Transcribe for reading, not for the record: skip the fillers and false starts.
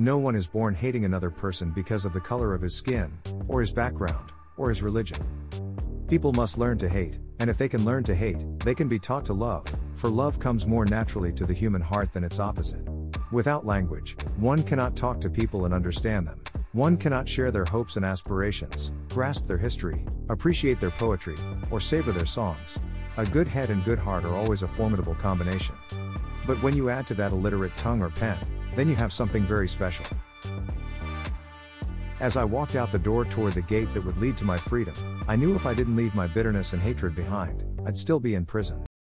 No one is born hating another person because of the color of his skin, or his background, or his religion. People must learn to hate, and if they can learn to hate, they can be taught to love, for love comes more naturally to the human heart than its opposite. Without language, one cannot talk to people and understand them. One cannot share their hopes and aspirations, grasp their history, appreciate their poetry, or savor their songs. A good head and good heart are always a formidable combination. But when you add to that a literate tongue or pen, then you have something very special. As I walked out the door toward the gate that would lead to my freedom, I knew if I didn't leave my bitterness and hatred behind, I'd still be in prison.